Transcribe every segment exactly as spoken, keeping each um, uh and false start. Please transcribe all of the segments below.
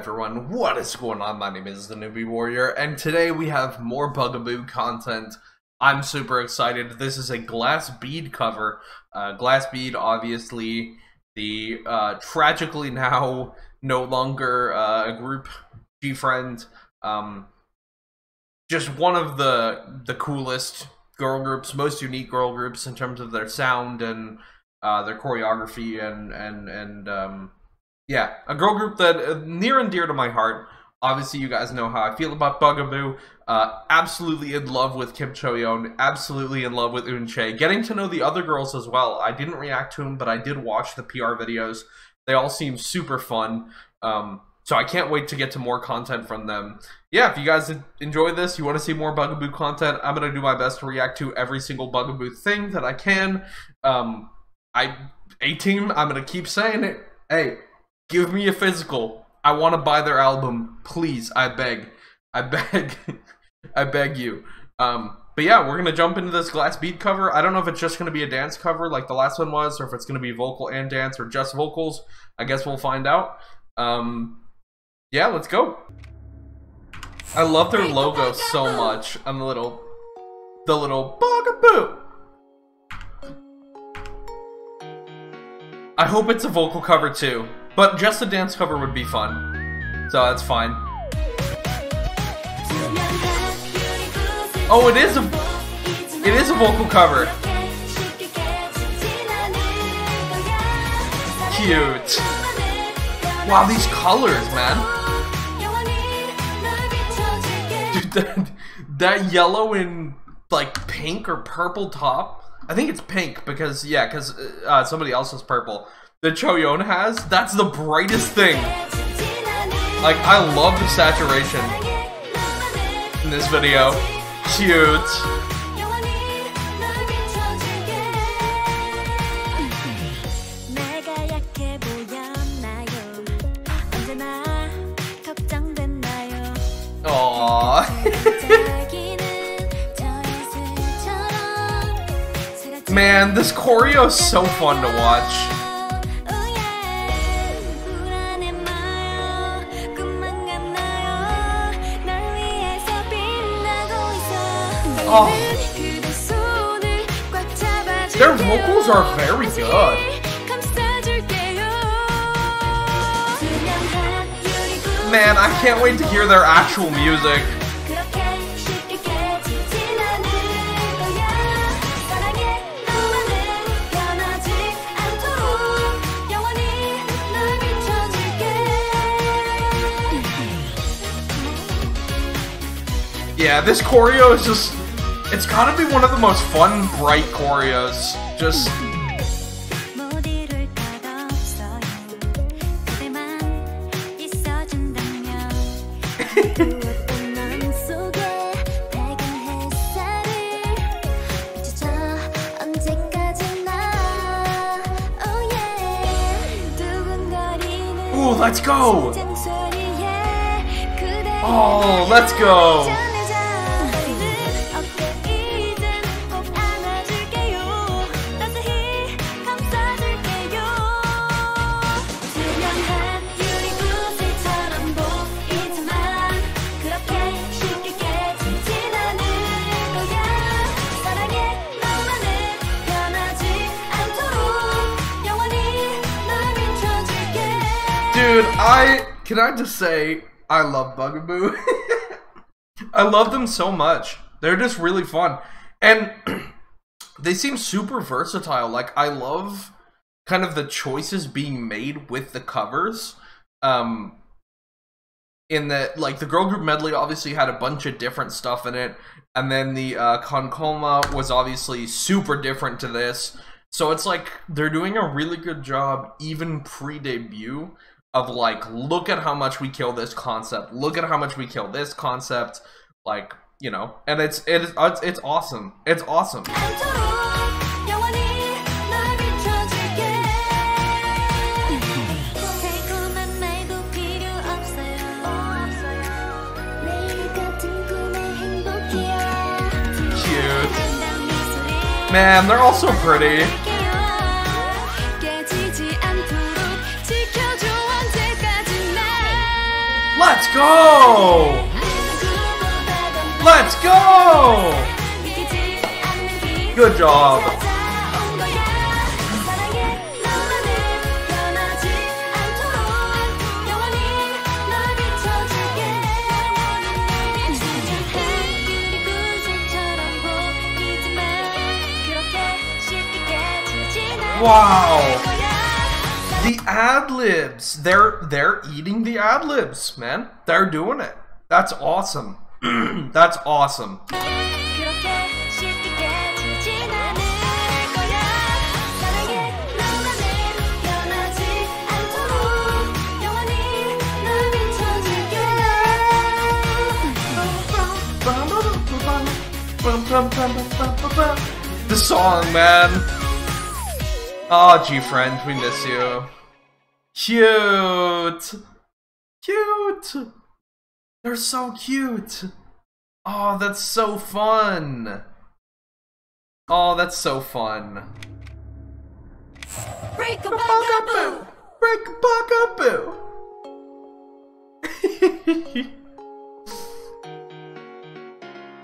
everyone, what is going on? My name is the Newbie Warrior, and today we have more Bugaboo content. I'm super excited. This is a Glass Bead cover. Uh, Glass Bead, obviously, the uh, tragically now no longer uh, a group, GFriend. Um, just one of the the coolest girl groups, most unique girl groups in terms of their sound and uh, their choreography and and and. Um, Yeah, a girl group that near and dear to my heart. Obviously, you guys know how I feel about Bugaboo. Uh, absolutely in love with Kim Choyeon. Absolutely in love with Eunchae. Getting to know the other girls as well. I didn't react to them, but I did watch the P R videos. They all seem super fun. Um, so I can't wait to get to more content from them. Yeah, if you guys enjoy this, you want to see more Bugaboo content, I'm going to do my best to react to every single Bugaboo thing that I can. Um, I, A-Team, I'm going to keep saying it. Hey. Give me a physical. I want to buy their album. Please, I beg. I beg. I beg you. Um, but yeah, we're going to jump into this Glass Bead cover. I don't know if it's just going to be a dance cover like the last one was, or if it's going to be vocal and dance, or just vocals. I guess we'll find out. Um, yeah, let's go. I love their logo so much. I'm the little... The little... Bugaboo! I hope it's a vocal cover too. But just a dance cover would be fun, so that's fine. Oh, it is a, it is a vocal cover. Cute. Wow, these colors, man. Dude, that, that yellow and like pink or purple top. I think it's pink because yeah, because uh, somebody else was purple. That Choyeon has, that's the brightest thing. Like, I love the saturation in this video. Cute. Aww. Man, this choreo is so fun to watch. Oh. Their vocals are very good. Man, I can't wait to hear their actual music. Yeah, this choreo is just... It's gotta be one of the most fun, bright choreos. Just... Ooh, let's go! Oh, let's go! Dude, I, can I just say, I love Bugaboo. I love them so much. They're just really fun. And they seem super versatile. Like, I love kind of the choices being made with the covers. Um, in that, like, the girl group medley obviously had a bunch of different stuff in it. And then the uh, Concoma was obviously super different to this. So it's like, they're doing a really good job, even pre-debut, of like, look at how much we kill this concept, look at how much we kill this concept, like, you know, and it's, it's, it's awesome, it's awesome. Cute. Man, they're all so pretty. Let's go! Let's go! Good job. Wow. The ad-libs, they're they're eating the ad-libs, man. They're doing it. That's awesome. That's awesome. The song, man. Oh, GFriend, we miss you. Cute! Cute! They're so cute! Oh, that's so fun! Oh, that's so fun. Break a Bugaboo! Break a Bugaboo!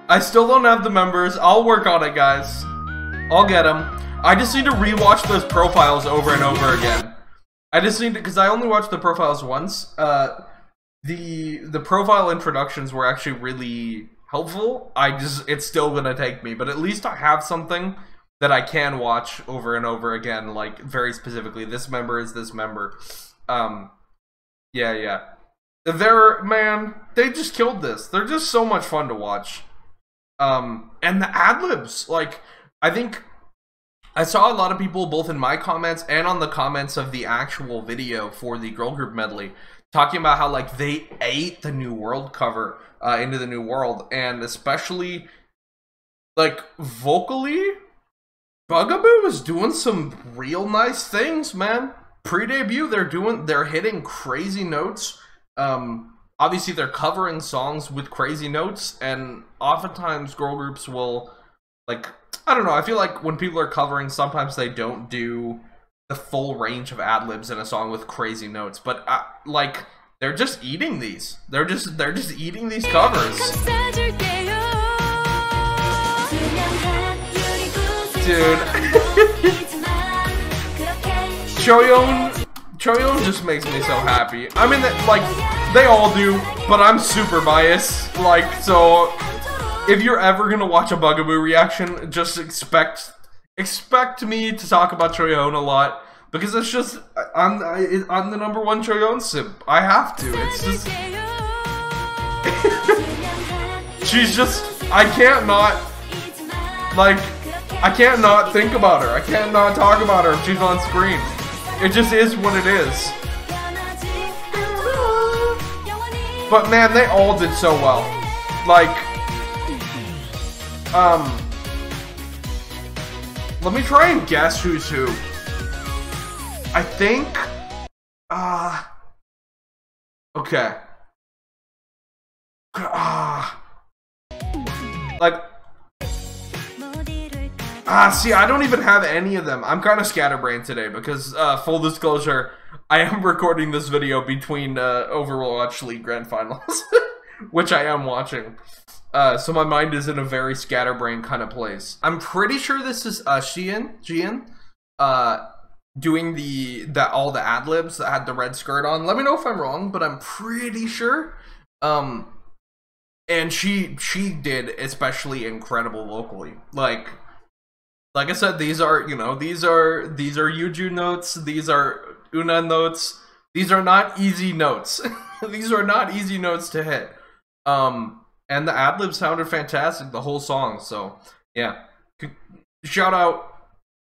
I still don't have the members. I'll work on it, guys. I'll get them. I just need to rewatch those profiles over and over again. I just need to, because I only watched the profiles once. Uh, the the profile introductions were actually really helpful. I just, it's still gonna take me, but at least I have something that I can watch over and over again, like very specifically. This member is this member. Um, yeah, yeah. They're, man, they just killed this. They're just so much fun to watch. Um, and the ad-libs, like, I think. I saw a lot of people, both in my comments and on the comments of the actual video for the girl group medley, talking about how, like, they ate the New World cover, uh, Into the New World, and especially, like, vocally, Bugaboo is doing some real nice things, man. Pre-debut, they're doing, they're hitting crazy notes. Um, obviously, they're covering songs with crazy notes, and oftentimes girl groups will, like, I don't know, I feel like when people are covering, sometimes they don't do the full range of ad-libs in a song with crazy notes, but, I, like, they're just eating these. They're just, they're just eating these covers. Dude. Choyeon, Choyeon just makes me so happy. I mean, like, they all do, but I'm super biased, like, so... If you're ever gonna watch a Bugaboo reaction, just expect expect me to talk about Choyeon a lot, because it's just I'm I, I'm the number one Choyeon simp. I have to. It's just she's just I can't not like I can't not think about her. I can't not talk about her if she's on screen. It just is what it is. But man, they all did so well. Like. Um, let me try and guess who's who. I think, uh, okay. Uh, like, ah, uh, see, I don't even have any of them. I'm kind of scatterbrained today because, uh, full disclosure, I am recording this video between, uh, Overwatch League Grand Finals, which I am watching. Uh, so my mind is in a very scatterbrained kind of place. I'm pretty sure this is uh, Shein Jian, uh, doing the, the all the ad-libs that had the red skirt on. Let me know if I'm wrong, but I'm pretty sure. Um, and she she did especially incredible locally. Like like I said, these are you know these are these are Yuju notes. These are Una notes. These are not easy notes. These are not easy notes to hit. Um. And the ad-lib sounded fantastic, the whole song, so, yeah. Shout out,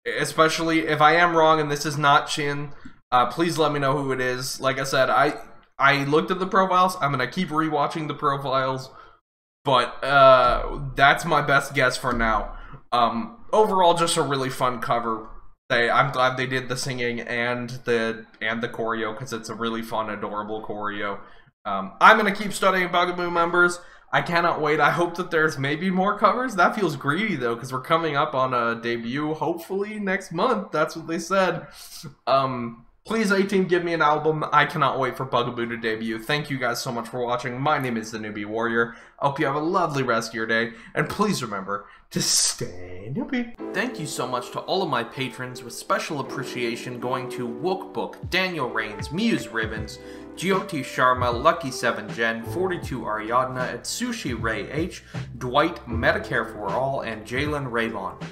especially if I am wrong and this is not Shin, uh, please let me know who it is. Like I said, I I looked at the profiles, I'm gonna keep rewatching the profiles, but uh, that's my best guess for now. Um, overall, just a really fun cover. They, I'm glad they did the singing and the, and the choreo, because it's a really fun, adorable choreo. Um, I'm gonna keep studying Bugaboo members. I cannot wait. I hope that there's maybe more covers. That feels greedy, though, because we're coming up on a debut, hopefully, next month. That's what they said. Um, Please, A-Team, give me an album. I cannot wait for Bugaboo to debut. Thank you guys so much for watching. My name is the Newbie Warrior. I hope you have a lovely rest of your day, and please remember to stay newbie. Thank you so much to all of my patrons, with special appreciation going to Wokebook, Daniel Rains, Muse Ribbons, Jyoti Sharma, Lucky Seven Gen, forty-two Ariadna, Atsushi Ray H, Dwight, Medicare for All, and Jalen Raylon.